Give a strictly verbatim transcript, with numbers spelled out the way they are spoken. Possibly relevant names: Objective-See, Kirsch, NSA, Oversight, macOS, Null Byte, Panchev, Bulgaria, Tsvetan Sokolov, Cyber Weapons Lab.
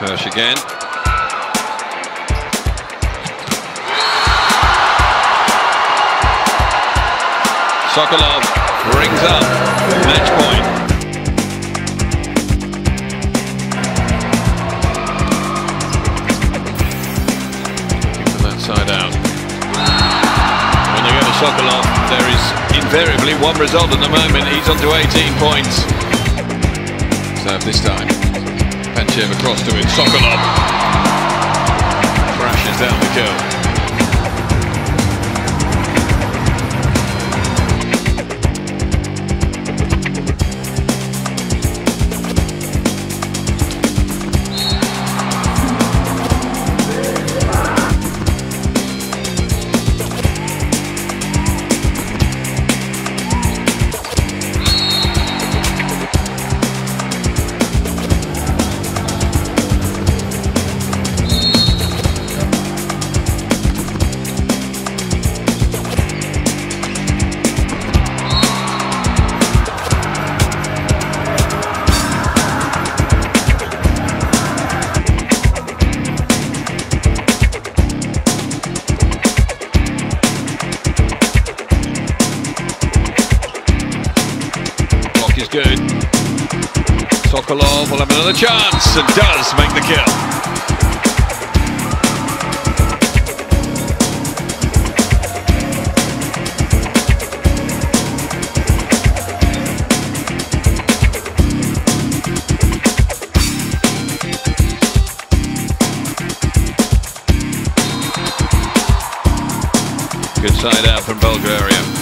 Kirsch again. Sokolov brings up match point. Keep the left side out. When they go to Sokolov, there is invariably one result at the moment. He's on to eighteen points. Serve this time. Panchev across to it. Sokolov crashes down the curve. Is good. Sokolov will have another chance and does make the kill. Good side out from Bulgaria.